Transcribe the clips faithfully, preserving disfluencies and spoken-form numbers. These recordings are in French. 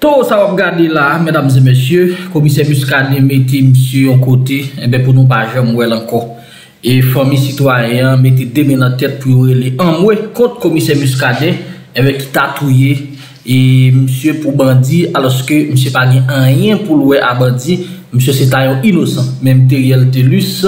Tout ça va regarder là, mesdames et messieurs, commissaire Muscadin mettez monsieur en côté, et bien pour nous pas jamais encore. Et famille citoyen mettez deux mains en tête pour aller en moins contre commissaire Muscadin, avec qui tatoué et monsieur pour bandit, alors que monsieur pas rien pour louer à bandit, monsieur c'est un innocent, même Teriel Telus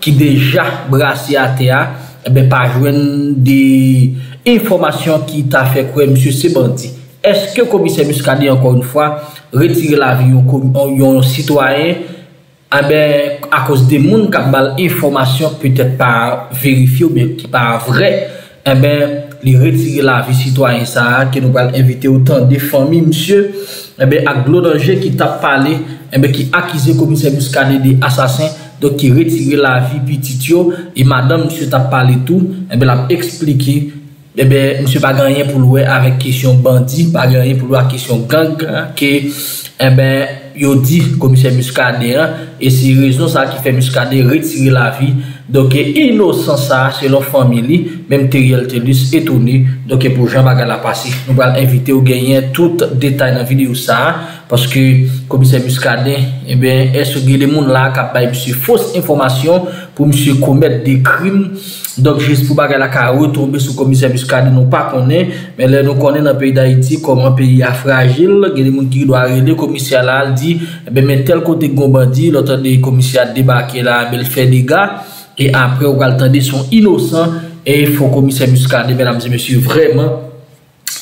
qui déjà brassé à terre, et bien pas joindre des informations qui t'a fait quoi monsieur c'est bandit. Est-ce que commissaire Muscadin, encore une fois, retire la vie aux citoyens eh ben, à cause des gens qui ont des informations peut-être pas vérifiées ou bien qui pas vraies, eh bien, les retirer la vie citoyen ça, qui nous va inviter autant de familles, monsieur, eh bien, avec l'eau danger qui t'a parlé, eh bien, qui accusé commissaire Muscadin d'assassins, donc qui retire la vie petit, et madame, monsieur, t'a parlé tout, eh bien, l'a expliqué. Eh bien, monsieur pas gagné pour louer avec question bandit, pas gagné pour louer avec question gang, que, eh bien, il dit, commissaire Muscadin, et c'est raison ça qui fait Muscadin retirer la vie. Donc, innocent ça, selon la famille, même Teriel Telus étonné. Donc, pour Jean Bagala passer, nous allons inviter au gagner tout détail dans la vidéo ça, parce que, commissaire Muscadin, eh bien, est-ce que les gens là, qui ont monsieur fausse information pour monsieur commettre des crimes? Donc, juste pour Bagala retomber sur le commissaire Muscadin, nous ne connaissons pas, mais là, nous connaissons dans le pays d'Haïti comme un pays fragile. Il y a des gens qui doivent aider le commissaire là, il dit, eh bien, mais tel côté gombandi, l'autre des commissaires débarqués là, il fait des gars. Et après, on va attendre son innocent et il faut commissaire Muscadin, mesdames et messieurs, vraiment.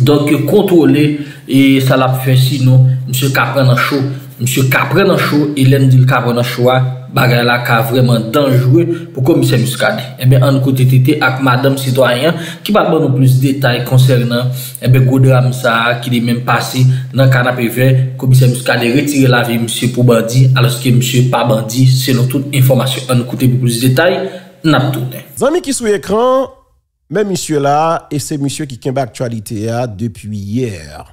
Donc, contrôler et ça l'a fait sinon, monsieur Capren en chaud, monsieur Capren en chaud, Hélène dit le Capren en chaud, bagay la ka vraiment dangereux pour commissaire Muscadin. Et bien, en côté tété avec madame citoyen qui va donner plus de détails concernant, et bien, gros drame ça qui est même passé dans Canapé vert, commissaire Muscadin retire la vie monsieur pour bandit, alors que monsieur pas bandit, selon toute information. En côté pour plus de détails, n'a pas tourné. Zami qui sous écran, même monsieur là, et c'est monsieur qui kemba actualité a depuis hier.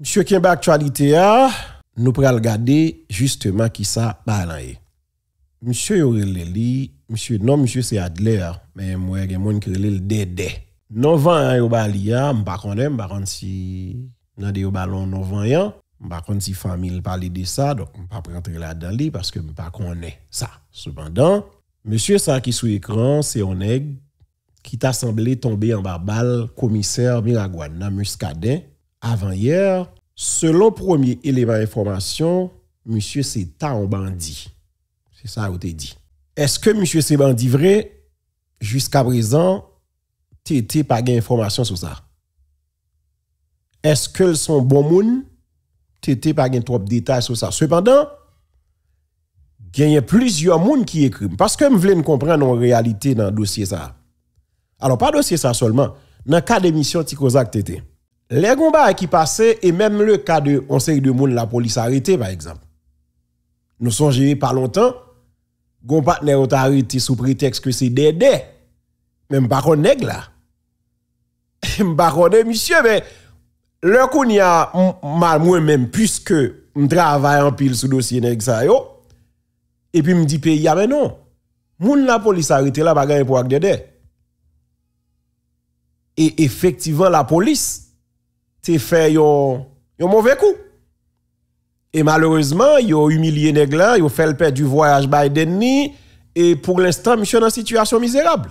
Monsieur kemba actualité a, nous pral regarder justement qui ça balanyer. Monsieur Yoreleli, monsieur, non, monsieur, c'est Adler, mais moi, il y a quelqu'un qui relève le dédé. neuf ans, il y a un baron, je ne sais pas si il y a des ballons neuf ans, je ne sais pas si la famille parle de ça, donc je ne peux pas rentrer là-dedans parce que je ne connais pas ça. Cependant, monsieur, ça qui est sous écran, c'est un nègre qui t'a semblé tomber en bas balle, commissaire Miragouana Muscadin, avant hier. Selon premier élément d'information, monsieur, c'est un bandit. Ça vous te dit. Est-ce que monsieur c'est bandit vrai? Jusqu'à présent, t'étais pas gain information sur ça. Est-ce que sont bon moun? T'étais pas gain trop de détails sur ça. Cependant, gagne plusieurs moun qui écrit parce que me voulez comprendre en réalité dans dossier ça. Alors pas dossier ça seulement, dans cas d'émission Tikozak t'étais. Les combats qui passaient et même le cas de on série de moun la police arrêté par exemple. Nous songeons pas longtemps. Gon partenaire ou t'arrêté sous prétexte que c'est dédé. Même pas qu'on nèg là. M'pa connaît monsieur, mais le qu'on y a mal moi-même, puisque m'travaille en pile sous dossier nèg ça yo. Et puis m'dit pays, mais non. Moun la police arrêté là, pas gagné pour ak dédé. Et effectivement, la police t'es fait yon, yon mauvais coup. Et malheureusement, ils ont humilié les gens, ils ont fait le père du voyage Biden ni, et pour l'instant, monsieur dans une situation misérable.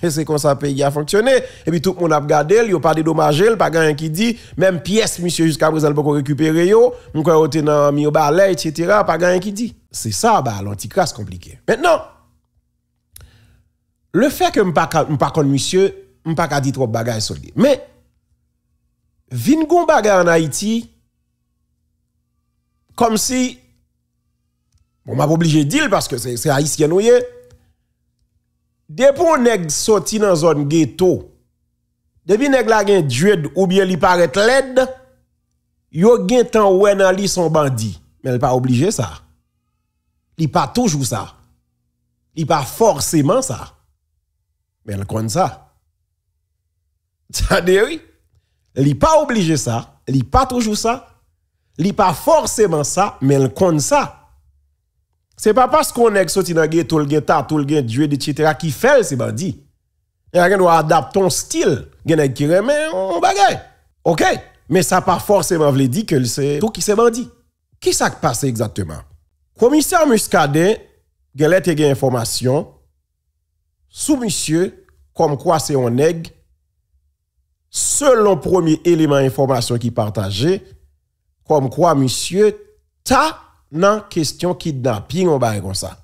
Et c'est comme ça le pays a fonctionné. Et puis tout le monde a regardé, ils n'ont pas dédommagé, pas quelqu'un qui dit, même pièce, monsieur, jusqu'à présent, ils n'ont pas récupéré, ils n'ont pas été dans le balai, et cetera, pas quelqu'un qui dit. C'est ça, bah, l'anticrasse compliqué. Maintenant, le fait que je ne suis pas contre monsieur, je ne suis pas dit trop de bagages sur lui. Mais, vingon bagages en Haïti, comme si, on m'a obligé de dire parce que c'est haïtien, vous voyez. Depuis qu'on est sorti dans zone ghetto, depuis qu'on a un dieu ou bien il paraît l'aide, il a un temps où il son bandit. Mais il n'est pas obligé ça. Il n'est pas toujours ça. Il n'est pas forcément ça. Mais il connaît ça. Ça dit oui. Il n'est pas obligé ça. Il n'est pas toujours ça. Li pas forcément ça, mais le compte ça. C'est pas parce qu'on est sorti dans le ghetto, le ghetto, tout le ghetto, et cetera qui fait ces bandits. Il y a quelqu'un qui doit adapter ton style. Il y a quelqu'un qui remet en bagay. Ok? Mais ça pas forcément veut dire que c'est tout qui s'est bandit. Qui ça qui passe exactement? Commissaire Muscadin, il a des informations sous monsieur comme quoi c'est un nègre. Selon premier élément d'information qui partagé, comme quoi monsieur ta nan question kidnapping on bail comme ça.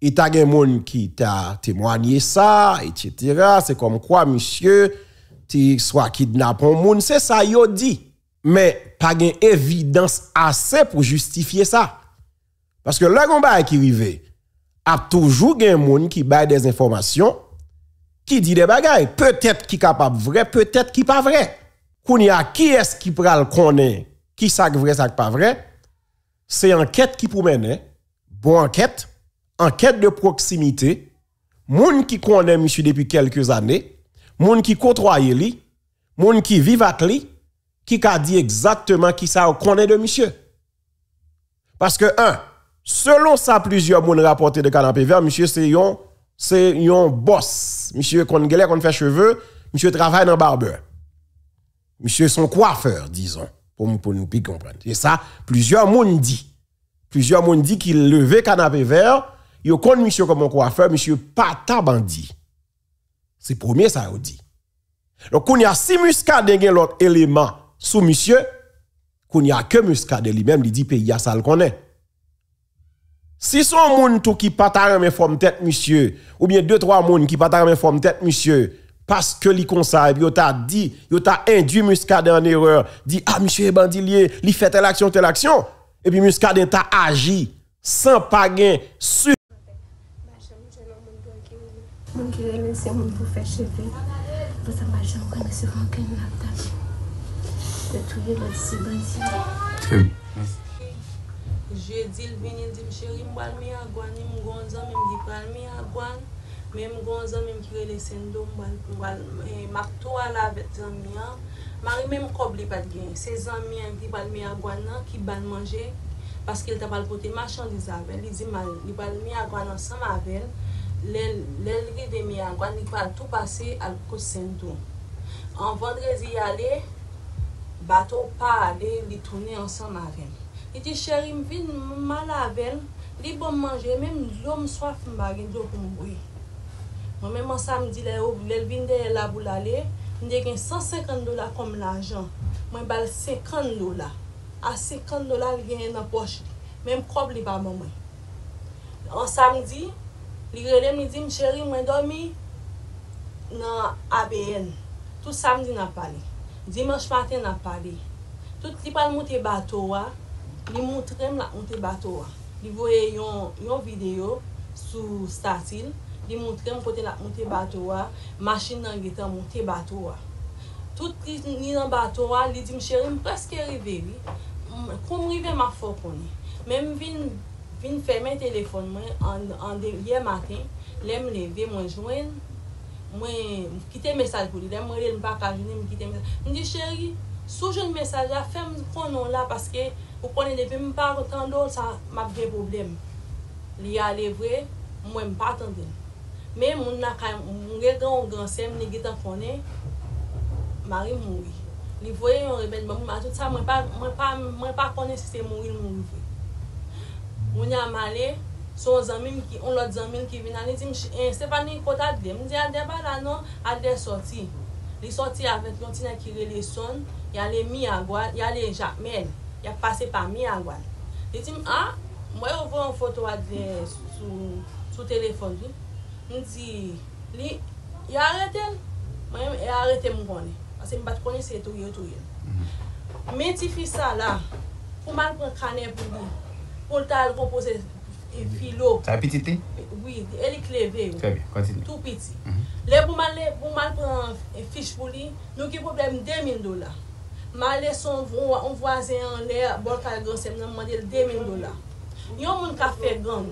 Il t'a gen moun qui t'a témoigné ça et cetera. C'est comme quoi monsieur ti soit kidnappé moun, c'est ça yo dit. Mais pas gen évidence assez pour justifier ça. Parce que le gon bail qui rive, a toujours gen moun qui bail des informations qui dit des bagailles, peut-être qui capable vrai, peut-être qui pas vrai. Kounia qui est-ce qui pral connaît qui ça vrai ça pas vrai? C'est enquête qui pour mener, bon enquête, enquête de proximité, moun qui connaît monsieur depuis quelques années, moun qui côtoie lui, moun qui vivent avec lui, qui ka dit exactement qui ça connaît de monsieur. Parce que un, selon ça plusieurs moun rapporté de Canapé vert, monsieur c'est yon c'est yon boss, monsieur kon gèlè kon fait cheveux, monsieur travaille dans barbeur. Monsieur son coiffeur disons. Pour, pour nous comprendre. Et ça, plusieurs monde dit. Plusieurs monde dit qu'il levait Canapé vert, il connaît monsieur comme un coiffeur, monsieur Pata Bandi. C'est premier ça il dit. Donc qu'on y a si Muscadin gen l'autre élément sous monsieur, qu'on y a que Muscadin lui-même il dit pays ça le connaît. Si son monde tout qui pata en forme tête monsieur, ou bien deux trois monde qui pata en forme tête monsieur, parce que li konsa, yo t'a dit, yo t'a induit Muscadin en erreur, dit ah monsieur bandilier, li fait telle action, telle action, et puis Muscadin t'a agi sans pas gain sur. Je dis le venir dit chérie, moi mi agwan, mi gonza, mi dit pral mi agwan. Même quand j'en ai pris les syndromes, marteau à la bête, Marie même coble pas de gain. Ses amis qui parlent mieux à Guana, qui parlent manger, parce qu'elle t'a pas le côté marchandise avec elle. Ils disent mal, ils parlent mieux à Guana ensemble avec elle. L'aile de mieux à Guana, ils parlent tout passer à cause syndrome. En vendredi, y aller, bateau pas aller, ils tournaient ensemble avec elle. Ils disent chérie, ils viennent mal avec elle, ils vont manger, même l'homme soif, ils baguent d'eau pour mourir. Moi-même, samedi, l'Elvin de la boule allée, j'ai gagné cent cinquante dollars comme l'argent. Moi, j'ai cinquante dollars. À cinquante dollars, j'ai gagné dans la poche. Même comme les pas maman. En samedi, les relais me disent chérie, moi, dormi dans A B N. Tout samedi, n'a pas parlé. Dimanche matin, n'a pas parlé. Tout les pas monté bateau, ils montrent la monté bateau. Ils voient une vidéo sur Statil. Ils montraient côté la montée bateau, machine dans guitar montée bateau. Tout ni dans bateau, ils disent chérie, presque arrivé. Comme arrivé m'a fort connait. Même vinn vinn fermer téléphone moi en en hier matin, l'aime lever moi joindre. Moi quitter message pour lui, l'aime relève pas ca journée me quitter message. Me dit chérie, sous jeune message là, ferme connait là parce que vous connait depuis me pas entendre ça m'a bien problème. Li aller vrai, moi me pas attendre. Mais mon nakam, mon grand grand sem ne guitan connaît, Marie mourit. Li voyait un rebelle, maman tout ça, moi pas, moi pas, moi pas connaît si c'est mourir mourir. On y a malé, son ami qui, on l'autre ami qui vient, il dit, c'est pas ni côté de, me dit, à des balades non, à des sorties. Les sorties avec l'ontina qui relève son, y a les Miagouane, y a les Jacmel, y a passé par Miagouane. Il dit, ah, moi on voit une photo à des sous sous téléphone. On dit, il arrête elle, moi-même, il arrête mon connaît. Parce que je ne connais pas tout, tout. Mais si fils là, pour mal prendre canet pour lui, pour le proposer filo. Ça petit? Oui, elle est clévée. Très bien, continue. Tout petit. Là, pour mal prendre fiche pour lui, nous avons un problème de deux mille dollars. Malé son voisin en l'air, bon, quand il a demandé deux mille dollars. Il y a un monde qui a fait gang.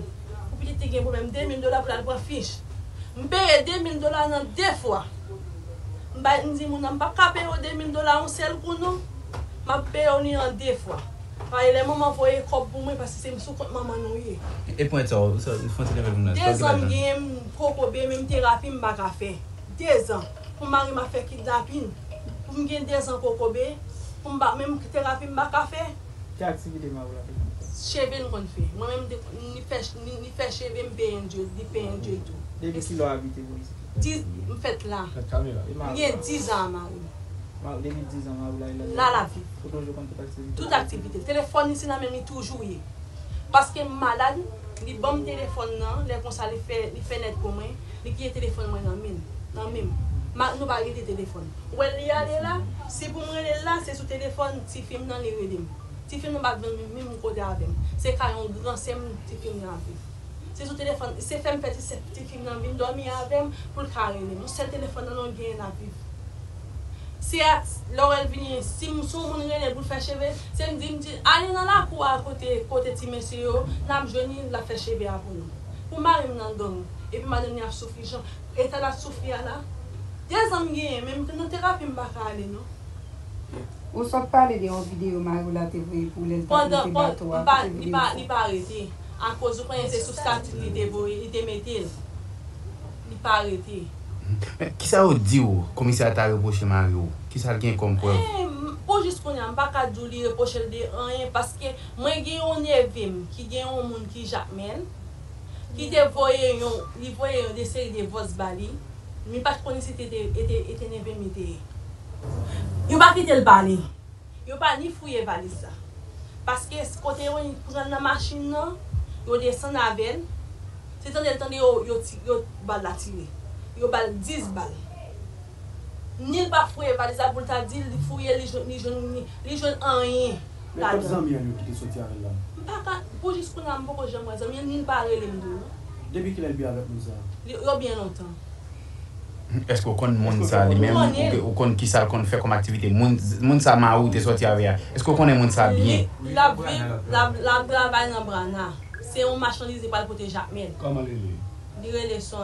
Il y a un problème de deux mille dollars pour la prendre fiche. Je paye deux mille dollars deux fois. Je dis, je ne peux pas payer deux mille dollars en seul pour nous. Je paye en deux fois. Les mamans font un cop pour moi parce que c'est sous compte maman. Et pour ça, vous faites le même. Deux ans, je suis un peu de thérapie, je ne peux pas faire. Deux ans, pour mari m'a fait kidnapping. pour me gagner des ans pour copier, pour me faire même thérapie, me café. Quelle activité ma vous l'avez? Cheveux qu'on fait. Moi-même, ni fait, ni fait cheveux, ni peinture, ni peinture et tout. Depuis qu'il a habité vous ici? Dix, me fait là. Il y a dix ans ma vous. Depuis dix ans ma vous l'avez. Là la vie. Pour toujours comme toute activité. Toute activité. Téléphone ici là même il toujours y est. Parce que malade, les bons téléphones là, les consoles les fait, les fenêtres pour moi, les qui est téléphone moi dans mine, dans même. Nous pas arrêter téléphone. Ou elle y aller là, si pour moi là, c'est sur téléphone, petit film dans les redim. Petit film pas même côté avec. C'est quand on grand c'est petit film dans vie. C'est sur téléphone, c'est fait petit petit film dans vie, dormir avec pour le carré. Mon seul téléphone dans gain la vie. Si elle vient, si mon son relève pour faire cheveux, c'est me dit allez dans la cour à côté côté petit monsieur, n'a jeune la faire cheveux à vous. Pour mari dans donne et puis madame a souffrir, et ça la souffrir là. Des ans même que dans thérapie m'pas aller non. On s'en parler de en vidéo Marou la T V pour les pendant pas il pas il pas arrêté à cause de c'est sous stabilité il te mettait. Il pas arrêté. Qui ça vous dit ou commissaire t'a reproché Mario? Qui ça gagne comme preuve? Pour juste qu'on a pas qu'à lui reprocher de rien parce que moi j'ai un nerveux qui gagne un monde qui j'amène qui te voyait il voyait des séries de voix bali. Mais pas qu'on était était était nerveux mité. Yo pas quitter le balai. Yo pas ni fouiller valise ça. Parce que côté on prend la machine là, yo descend avec. C'est temps de temps yo yo yo bal la tirer. Yo bal dix balles. Ni pas fouiller valise pour ta dire fouiller les jeunes les jeunes les jeunes rien. Là amis qui te sorti avec là. Pas pour juste qu'on a beaucoup gens moi amis ni pas relé m'dou. Depuis qu'il est bien avec nous ça. Yo bien longtemps. Est-ce que qu'on monde ça lui-même ou qu'on qui ça qu'on fait comme activité monde monde ça ma route sorti avec est-ce que qu'on est monde ça bien la vie la la travail dans brana c'est on marchandise pas pour te jamais comment le dire les son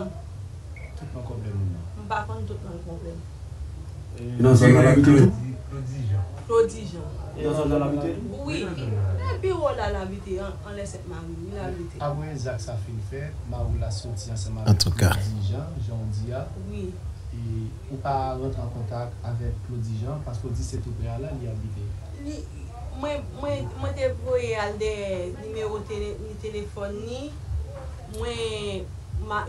tout pas problème on pas prendre tout le problème non c'est la habitude Prodijan Prodijan et on dans l'habitude oui et puis on la l'habitude on laisse cette marie l'habitude après Jacques ça fin fait Marou la sorti ensemble en tout cas Prodijan Jean-Dia oui et ou pas rentrer en contact avec Prodijan parce que dit c'est tout près là il habite moi moi moi t'ai voyé al des numéro téléphone ni moi ma